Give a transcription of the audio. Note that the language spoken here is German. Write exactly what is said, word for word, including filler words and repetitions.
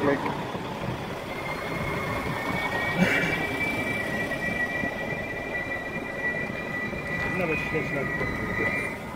Klick. Das ist aber schlecht.